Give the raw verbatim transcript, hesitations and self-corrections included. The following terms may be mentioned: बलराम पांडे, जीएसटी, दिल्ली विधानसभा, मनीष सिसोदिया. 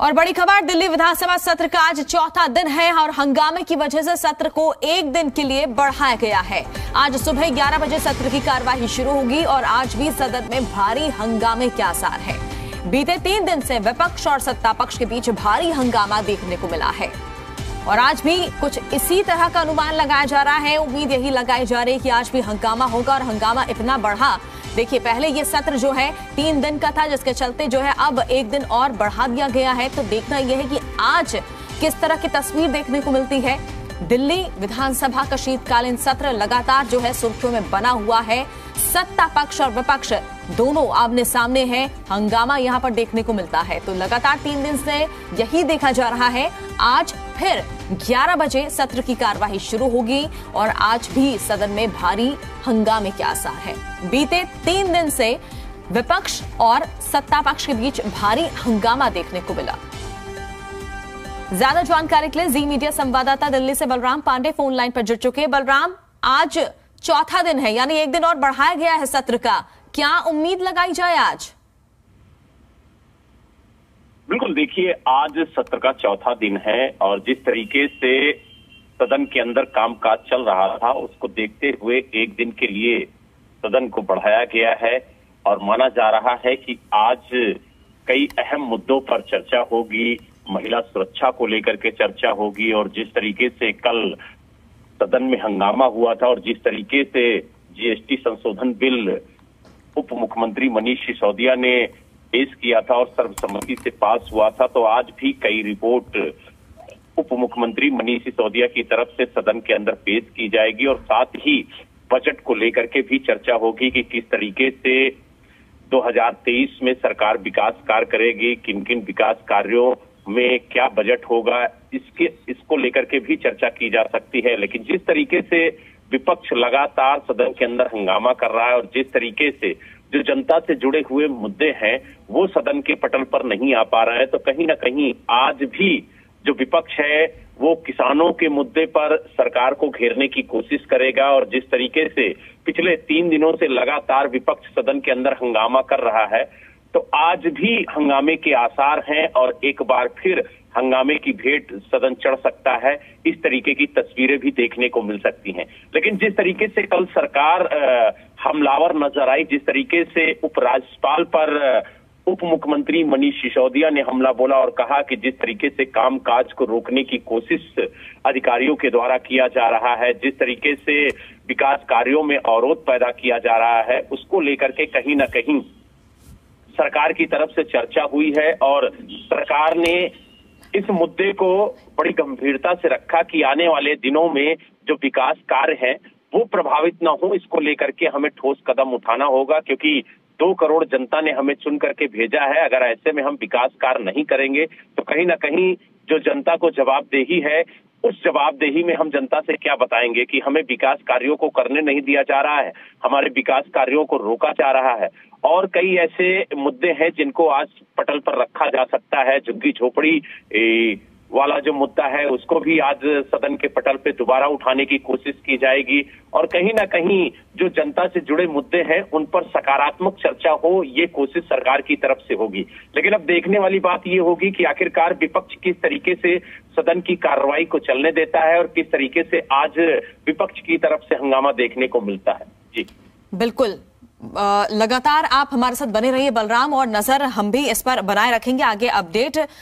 और बड़ी खबर, दिल्ली विधानसभा सत्र का आज चौथा दिन है और हंगामे की वजह से सत्र को एक दिन के लिए बढ़ाया गया है। आज सुबह ग्यारह बजे सत्र की कार्यवाही शुरू होगी और आज भी सदन में भारी हंगामे के आसार है। बीते तीन दिन से विपक्ष और सत्ता पक्ष के बीच भारी हंगामा देखने को मिला है और आज भी कुछ इसी तरह का अनुमान लगाया जा रहा है। उम्मीद यही लगाई जा रही है कि आज भी हंगामा होगा और हंगामा इतना बढ़ा। देखिए, पहले ये सत्र जो है तीन दिन का था, जिसके चलते जो है अब एक दिन और बढ़ा दिया गया है। तो देखना यह है कि आज किस तरह की तस्वीर देखने को मिलती है। दिल्ली विधानसभा का शीतकालीन सत्र लगातार जो है सुर्खियों में बना हुआ है। सत्ता पक्ष और विपक्ष दोनों आमने सामने हैं, हंगामा यहां पर देखने को मिलता है। तो लगातार तीन दिन से यही देखा जा रहा है। आज फिर ग्यारह बजे सत्र की कार्यवाही शुरू होगी और आज भी सदन में भारी हंगामे के आसार हैं। बीते तीन दिन से विपक्ष और सत्ता पक्ष के बीच भारी हंगामा देखने को मिला। ज्यादा जानकारी के लिए जी मीडिया संवाददाता दिल्ली से बलराम पांडे फोन लाइन पर जुड़ चुके हैं। बलराम, आज चौथा दिन है, यानी एक दिन और बढ़ाया गया है सत्र का, क्या उम्मीद लगाई जाए आज? बिल्कुल, देखिए आज सत्र का चौथा दिन है और जिस तरीके से सदन के अंदर कामकाज चल रहा था उसको देखते हुए एक दिन के लिए सदन को बढ़ाया गया है और माना जा रहा है कि आज कई अहम मुद्दों पर चर्चा होगी। महिला सुरक्षा को लेकर के चर्चा होगी और जिस तरीके से कल सदन में हंगामा हुआ था और जिस तरीके से जीएसटी संशोधन बिल उप मुख्यमंत्री मनीष सिसोदिया ने पेश किया था और सर्वसम्मति से पास हुआ था, तो आज भी कई रिपोर्ट उप मुख्यमंत्री मनीष सिसोदिया की तरफ से सदन के अंदर पेश की जाएगी और साथ ही बजट को लेकर के भी चर्चा होगी कि किस तरीके से दो हजार तेईस में सरकार विकास कार्य करेगी, किन किन विकास कार्यों में क्या बजट होगा, इसके इसको लेकर के भी चर्चा की जा सकती है। लेकिन जिस तरीके से विपक्ष लगातार सदन के अंदर हंगामा कर रहा है और जिस तरीके से जो जनता से जुड़े हुए मुद्दे हैं वो सदन के पटल पर नहीं आ पा रहा है, तो कहीं ना कहीं आज भी जो विपक्ष है वो किसानों के मुद्दे पर सरकार को घेरने की कोशिश करेगा। और जिस तरीके से पिछले तीन दिनों से लगातार विपक्ष सदन के अंदर हंगामा कर रहा है, तो आज भी हंगामे के आसार हैं और एक बार फिर हंगामे की भेंट सदन चढ़ सकता है। इस तरीके की तस्वीरें भी देखने को मिल सकती हैं। लेकिन जिस तरीके से कल सरकार हमलावर नजर आई, जिस तरीके से उपराज्यपाल पर उप मुख्यमंत्री मनीष सिसोदिया ने हमला बोला और कहा कि जिस तरीके से कामकाज को रोकने की कोशिश अधिकारियों के द्वारा किया जा रहा है, जिस तरीके से विकास कार्यों में अवरोध पैदा किया जा रहा है, उसको लेकर के कहीं ना कहीं सरकार की तरफ से चर्चा हुई है और सरकार ने इस मुद्दे को बड़ी गंभीरता से रखा कि आने वाले दिनों में जो विकास कार्य हैं वो प्रभावित ना हो, इसको लेकर के हमें ठोस कदम उठाना होगा। क्योंकि दो करोड़ जनता ने हमें चुन करके भेजा है, अगर ऐसे में हम विकास कार्य नहीं करेंगे तो कहीं ना कहीं जो जनता को जवाबदेही है उस जवाबदेही में हम जनता से क्या बताएंगे कि हमें विकास कार्यों को करने नहीं दिया जा रहा है, हमारे विकास कार्यों को रोका जा रहा है। और कई ऐसे मुद्दे हैं जिनको आज पटल पर रखा जा सकता है। झुग्गी झोपड़ी वाला जो मुद्दा है उसको भी आज सदन के पटल पे दोबारा उठाने की कोशिश की जाएगी और कहीं ना कहीं जो जनता से जुड़े मुद्दे हैं उन पर सकारात्मक चर्चा हो, ये कोशिश सरकार की तरफ से होगी। लेकिन अब देखने वाली बात ये होगी कि आखिरकार विपक्ष किस तरीके से सदन की कार्रवाई को चलने देता है और किस तरीके से आज विपक्ष की तरफ से हंगामा देखने को मिलता है। जी बिल्कुल, लगातार आप हमारे साथ बने रहिए बलराम और नजर हम भी इस पर बनाए रखेंगे। आगे अपडेट